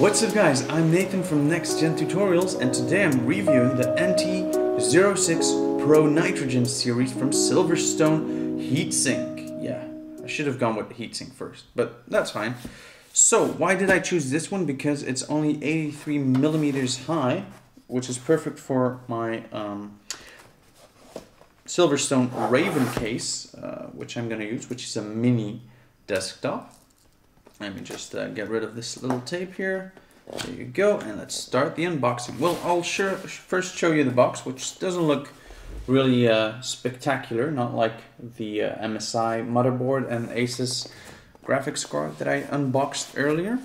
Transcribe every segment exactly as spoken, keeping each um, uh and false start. What's up guys, I'm Nathan from Next Gen Tutorials, and today I'm reviewing the N T zero six Pro Nitrogen series from Silverstone Heatsink. Yeah, I should have gone with Heatsink first, but that's fine. So why did I choose this one? Because it's only eighty-three millimeters high, which is perfect for my um, Silverstone Raven case, uh, which I'm going to use, which is a mini desktop. Let me just uh, get rid of this little tape here. There you go, and let's start the unboxing. Well, I'll sure, first show you the box, which doesn't look really uh, spectacular, not like the uh, M S I motherboard and Asus graphics card that I unboxed earlier.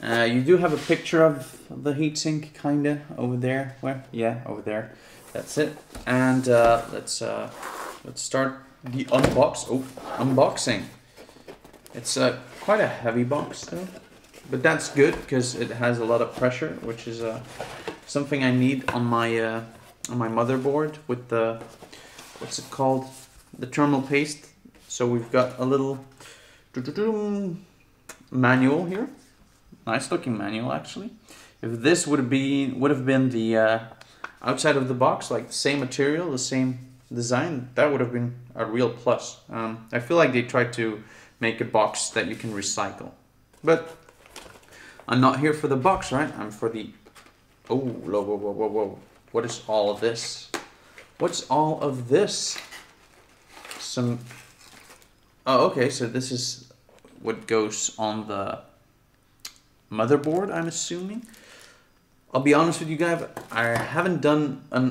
Uh, you do have a picture of the heatsink, kinda, over there. Where? Yeah, over there. That's it. And uh, let's uh, let's start the unbox. Oh, unboxing. It's a uh, quite a heavy box though, but that's good because it has a lot of pressure, which is uh, something I need on my uh, on my motherboard with the, what's it called, the thermal paste. So we've got a little doo-doo-doo manual here, nice looking manual actually. If this would be would have been the uh, outside of the box, like the same material, the same design, that would have been a real plus. Um, I feel like they tried to make a box that you can recycle. But I'm not here for the box, right? I'm for the... Oh, whoa, whoa, whoa, whoa, whoa. What is all of this? What's all of this? Some... Oh, okay, so this is what goes on the motherboard, I'm assuming. I'll be honest with you guys, I haven't done a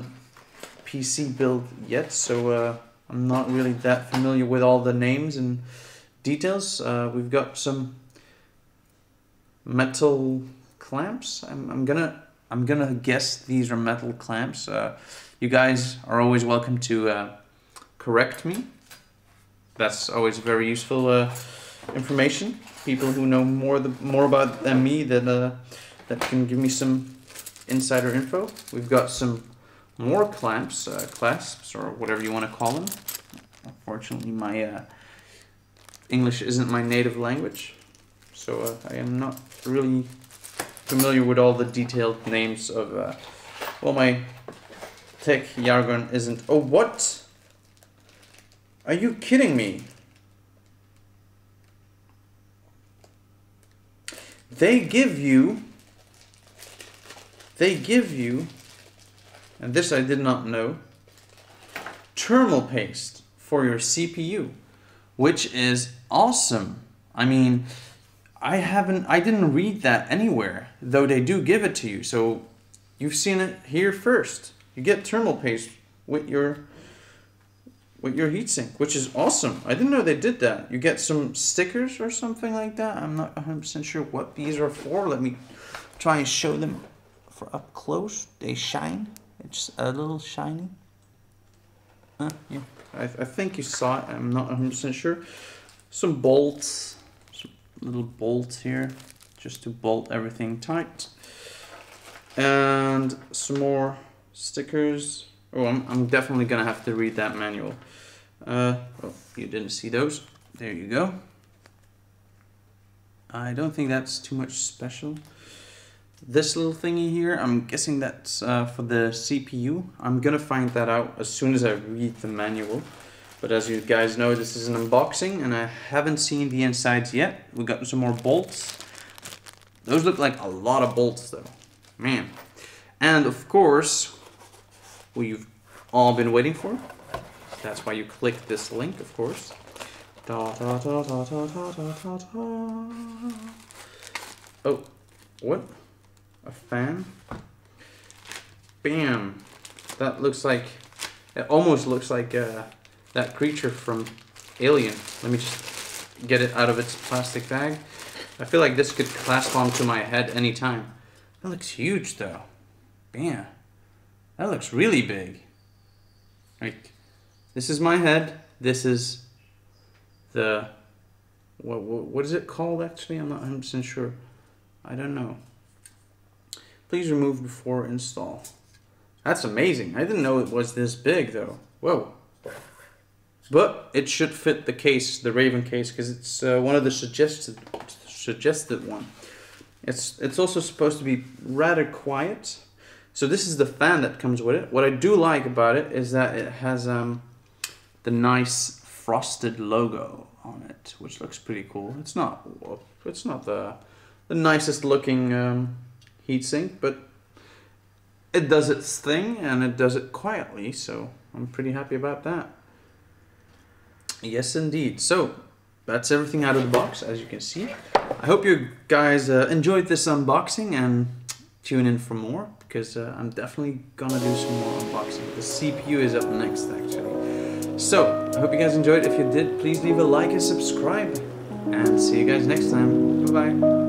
P C build yet, so uh, I'm not really that familiar with all the names and details. Uh, we've got some metal clamps. I'm, I'm gonna I'm gonna guess these are metal clamps. Uh, you guys are always welcome to uh, correct me. That's always very useful uh, information. People who know more the more about than me that uh, that can give me some insider info. We've got some more clamps, uh, clasps, or whatever you want to call them. Unfortunately, my uh, English isn't my native language, so uh, I am not really familiar with all the detailed names of, uh, well, my tech jargon isn't... Oh, what? Are you kidding me? They give you, they give you, and this I did not know, thermal paste for your C P U. Which is awesome. I mean, I haven't, I didn't read that anywhere, though they do give it to you. So you've seen it here first. You get thermal paste with your with your heatsink, which is awesome. I didn't know they did that. You get some stickers or something like that. I'm not one hundred percent sure what these are for. Let me try and show them for up close. They shine. It's a little shiny. Uh, yeah. I, th I think you saw it, I'm not one hundred percent sure. Some bolts, some little bolts here, just to bolt everything tight. And some more stickers. Oh, I'm, I'm definitely gonna have to read that manual. Uh, oh, you didn't see those. There you go. I don't think that's too much special. This little thingy here, I'm guessing that's uh, for the C P U. I'm gonna find that out as soon as I read the manual. But as you guys know, this is an unboxing and I haven't seen the insides yet. We got some more bolts. Those look like a lot of bolts though. Man. And of course, what you've all been waiting for. That's why you click this link, of course. Da, da, da, da, da, da, da, da. Oh, what? A fan. Bam. That looks like, it almost looks like uh, that creature from Alien. Let me just get it out of its plastic bag. I feel like this could clasp onto my head anytime. That looks huge though. Bam. That looks really big. Like, this is my head. This is the, what, what, what is it called actually? I'm not one hundred percent sure. I don't know. Please remove before install. That's amazing. I didn't know it was this big though. Whoa. But it should fit the case, the Raven case, because it's uh, one of the suggested suggested one. It's, it's also supposed to be rather quiet. So this is the fan that comes with it. What I do like about it is that it has um, the nice frosted logo on it, which looks pretty cool. It's not, it's not the, the nicest looking um, heatsink, but it does its thing and it does it quietly, so I'm pretty happy about that. Yes, indeed. So that's everything out of the box, as you can see. I hope you guys uh, enjoyed this unboxing, and tune in for more, because uh, I'm definitely gonna do some more unboxing. The C P U is up next, actually. So I hope you guys enjoyed. If you did, please leave a like and subscribe, and see you guys next time. Bye bye.